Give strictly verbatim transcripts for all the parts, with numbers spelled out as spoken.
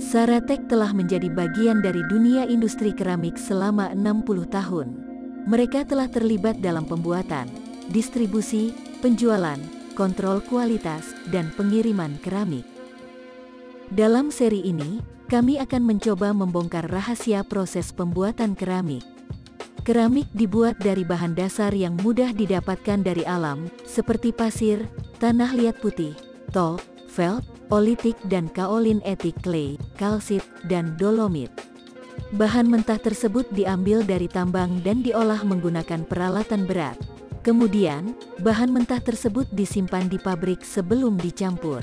Sara Tech telah menjadi bagian dari dunia industri keramik selama enam puluh tahun. Mereka telah terlibat dalam pembuatan, distribusi, penjualan, kontrol kualitas, dan pengiriman keramik. Dalam seri ini, kami akan mencoba membongkar rahasia proses pembuatan keramik. Keramik dibuat dari bahan dasar yang mudah didapatkan dari alam, seperti pasir, tanah liat putih, tol, felt, olitik dan kaolin etik clay, kalsit, dan dolomit. Bahan mentah tersebut diambil dari tambang dan diolah menggunakan peralatan berat. Kemudian, bahan mentah tersebut disimpan di pabrik sebelum dicampur.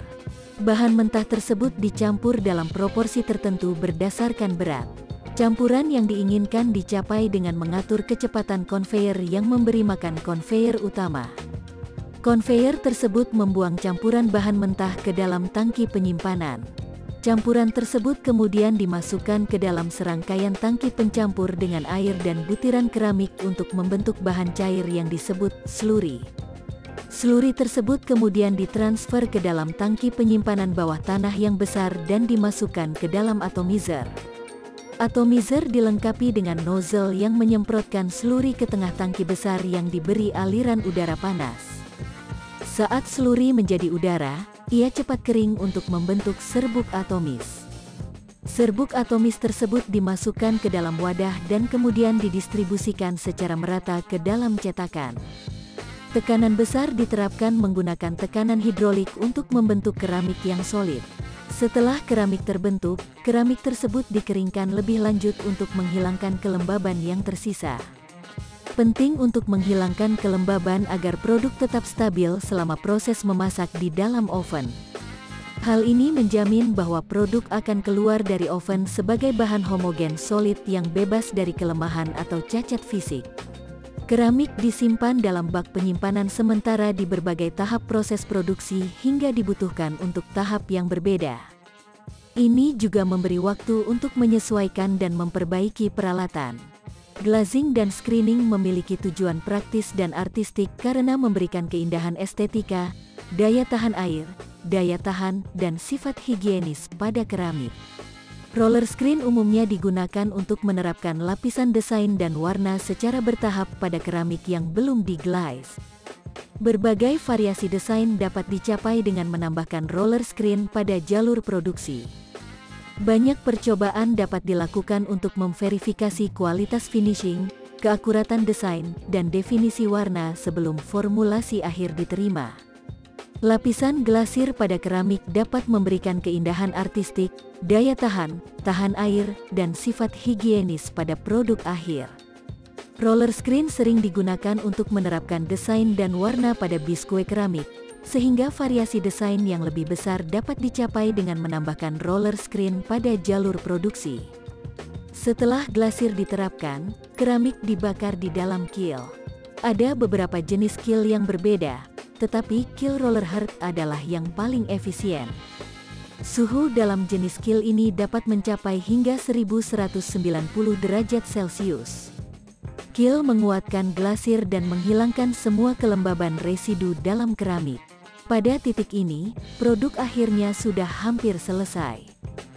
Bahan mentah tersebut dicampur dalam proporsi tertentu berdasarkan berat. Campuran yang diinginkan dicapai dengan mengatur kecepatan konveyor yang memberi makan konveyor utama. Konveyor tersebut membuang campuran bahan mentah ke dalam tangki penyimpanan. Campuran tersebut kemudian dimasukkan ke dalam serangkaian tangki pencampur dengan air dan butiran keramik untuk membentuk bahan cair yang disebut slurry. Slurry tersebut kemudian ditransfer ke dalam tangki penyimpanan bawah tanah yang besar dan dimasukkan ke dalam atomizer. Atomizer dilengkapi dengan nozzle yang menyemprotkan slurry ke tengah tangki besar yang diberi aliran udara panas. Saat slurry menjadi udara, ia cepat kering untuk membentuk serbuk atomis. Serbuk atomis tersebut dimasukkan ke dalam wadah dan kemudian didistribusikan secara merata ke dalam cetakan. Tekanan besar diterapkan menggunakan tekanan hidrolik untuk membentuk keramik yang solid. Setelah keramik terbentuk, keramik tersebut dikeringkan lebih lanjut untuk menghilangkan kelembaban yang tersisa. Penting untuk menghilangkan kelembaban agar produk tetap stabil selama proses memasak di dalam oven. Hal ini menjamin bahwa produk akan keluar dari oven sebagai bahan homogen solid yang bebas dari kelemahan atau cacat fisik. Keramik disimpan dalam bak penyimpanan sementara di berbagai tahap proses produksi hingga dibutuhkan untuk tahap yang berbeda. Ini juga memberi waktu untuk menyesuaikan dan memperbaiki peralatan. Glazing dan screening memiliki tujuan praktis dan artistik karena memberikan keindahan estetika, daya tahan air, daya tahan, dan sifat higienis pada keramik. Roller screen umumnya digunakan untuk menerapkan lapisan desain dan warna secara bertahap pada keramik yang belum diglaze. Berbagai variasi desain dapat dicapai dengan menambahkan roller screen pada jalur produksi. Banyak percobaan dapat dilakukan untuk memverifikasi kualitas finishing, keakuratan desain, dan definisi warna sebelum formulasi akhir diterima. Lapisan glasir pada keramik dapat memberikan keindahan artistik, daya tahan, tahan air, dan sifat higienis pada produk akhir. Roller screen sering digunakan untuk menerapkan desain dan warna pada biskue keramik, sehingga variasi desain yang lebih besar dapat dicapai dengan menambahkan roller screen pada jalur produksi. Setelah glasir diterapkan, keramik dibakar di dalam kiln. Ada beberapa jenis kiln yang berbeda, tetapi kiln roller hearth adalah yang paling efisien. Suhu dalam jenis kiln ini dapat mencapai hingga seribu seratus sembilan puluh derajat Celcius. Kiln menguatkan glasir dan menghilangkan semua kelembaban residu dalam keramik. Pada titik ini, produk akhirnya sudah hampir selesai.